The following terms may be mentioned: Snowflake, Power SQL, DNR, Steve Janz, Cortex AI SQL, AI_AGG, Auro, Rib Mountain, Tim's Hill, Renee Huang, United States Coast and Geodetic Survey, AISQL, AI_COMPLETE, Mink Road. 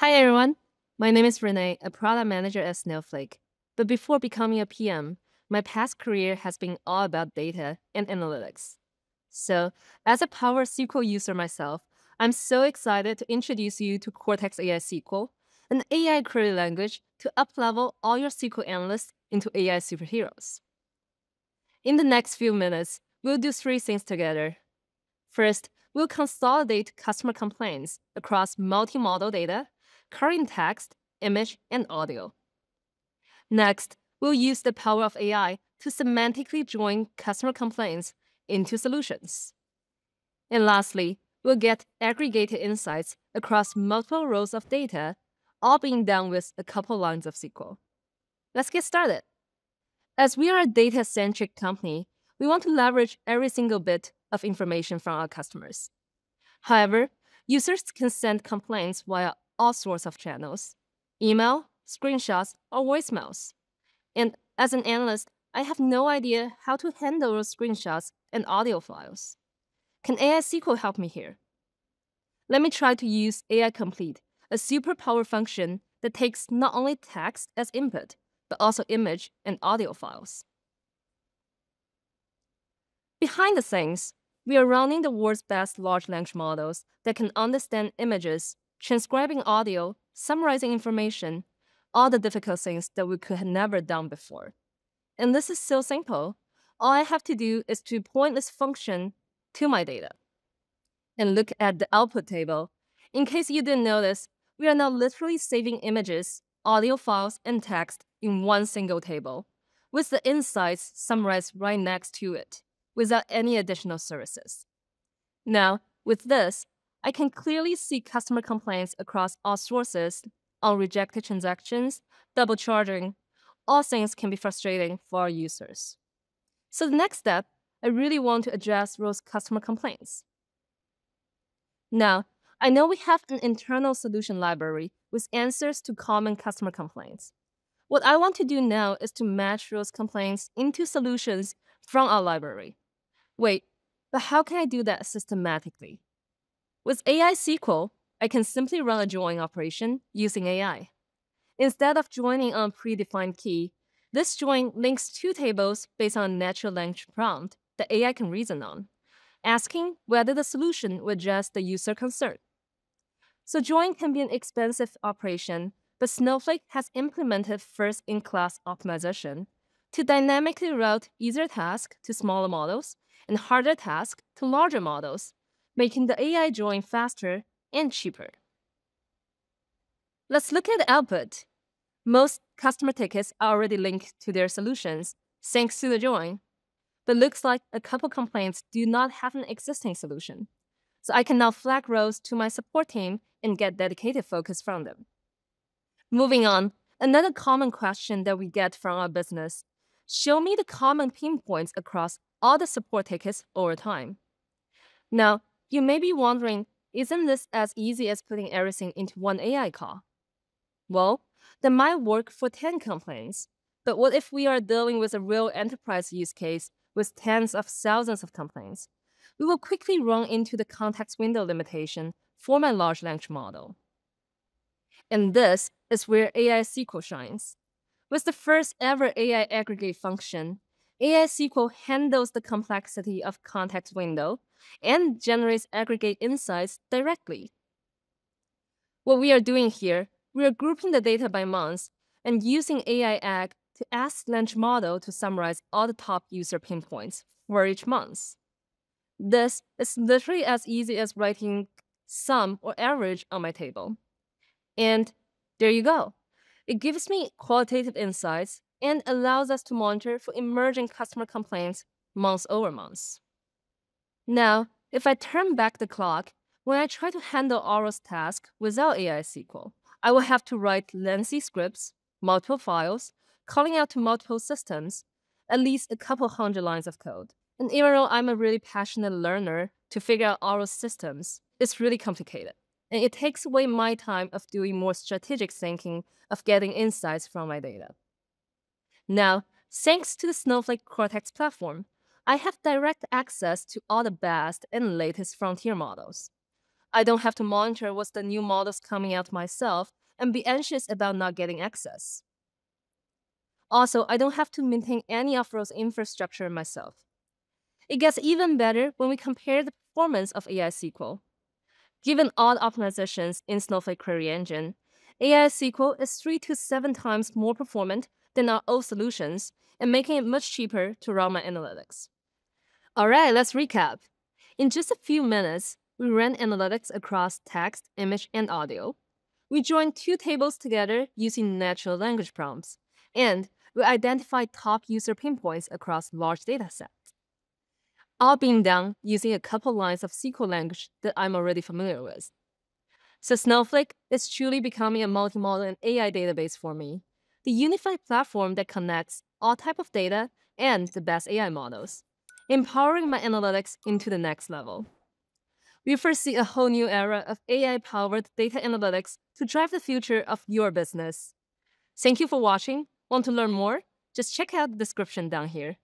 Hi everyone, my name is Renee, a product manager at Snowflake. But before becoming a PM, my past career has been all about data and analytics. So, as a Power SQL user myself, I'm so excited to introduce you to Cortex AI SQL, an AI query language to uplevel all your SQL analysts into AI superheroes. In the next few minutes, we'll do three things together. First, we'll consolidate customer complaints across multimodal data, current text, image, and audio. Next, we'll use the power of AI to semantically join customer complaints into solutions. And lastly, we'll get aggregated insights across multiple rows of data, all being done with a couple lines of SQL. Let's get started. As we are a data-centric company, we want to leverage every single bit of information from our customers. However, users can send complaints via all sorts of channels: email, screenshots, or voicemails. And as an analyst, I have no idea how to handle those screenshots and audio files. Can AI SQL help me here? Let me try to use AI Complete, a superpower function that takes not only text as input, but also image and audio files. Behind the scenes, we are running the world's best large language models that can understand images, transcribing audio, summarizing information, all the difficult things that we could have never done before. And this is so simple. All I have to do is to point this function to my data and look at the output table. In case you didn't notice, we are now literally saving images, audio files, and text in one single table, with the insights summarized right next to it, without any additional services. Now, with this, I can clearly see customer complaints across all sources, on rejected transactions, double charging. All things can be frustrating for our users. So the next step, I really want to address those customer complaints. Now, I know we have an internal solution library with answers to common customer complaints. What I want to do now is to match those complaints into solutions from our library. Wait, but how can I do that systematically? With AI SQL, I can simply run a join operation using AI. Instead of joining on a predefined key, this join links two tables based on a natural language prompt that AI can reason on, asking whether the solution will address the user concern. So join can be an expensive operation, but Snowflake has implemented first-in-class optimization to dynamically route easier tasks to smaller models and harder tasks to larger models, making the AI join faster and cheaper. Let's look at the output. Most customer tickets are already linked to their solutions, thanks to the join. But looks like a couple complaints do not have an existing solution. So I can now flag rows to my support team and get dedicated focus from them. Moving on, another common question that we get from our business: show me the common pinpoints across all the support tickets over time. Now, you may be wondering, isn't this as easy as putting everything into one AI call? Well, that might work for 10 complaints, but what if we are dealing with a real enterprise use case with tens of thousands of complaints? We will quickly run into the context window limitation for my large language model. And this is where AI SQL shines. With the first ever AI aggregate function, AI SQL handles the complexity of context window and generates aggregate insights directly. What we are doing here, we are grouping the data by months and using AI_AGG to ask the language model to summarize all the top user pinpoints for each month. This is literally as easy as writing sum or average on my table. And there you go. It gives me qualitative insights and allows us to monitor for emerging customer complaints month over month. Now, if I turn back the clock, when I try to handle Auro's task without AI SQL, I will have to write lengthy scripts, multiple files, calling out to multiple systems, at least a couple hundred lines of code. And even though I'm a really passionate learner, to figure out Auro's systems, it's really complicated. And it takes away my time of doing more strategic thinking of getting insights from my data. Now, thanks to the Snowflake Cortex platform, I have direct access to all the best and latest frontier models. I don't have to monitor what's the new models coming out myself and be anxious about not getting access. Also, I don't have to maintain any of Auro's infrastructure myself. It gets even better when we compare the performance of AI SQL. Given all optimizations in Snowflake Query Engine, AI SQL is 3 to 7 times more performant than our old solutions and making it much cheaper to run my analytics. All right, let's recap. In just a few minutes, we ran analytics across text, image, and audio. We joined 2 tables together using natural language prompts, and we identified top user pain points across large datasets. All being done using a couple lines of SQL language that I'm already familiar with. So Snowflake is truly becoming a multi-model and AI database for me, the unified platform that connects all type of data and the best AI models, empowering my analytics into the next level. We foresee a whole new era of AI-powered data analytics to drive the future of your business. Thank you for watching. Want to learn more? Just check out the description down here.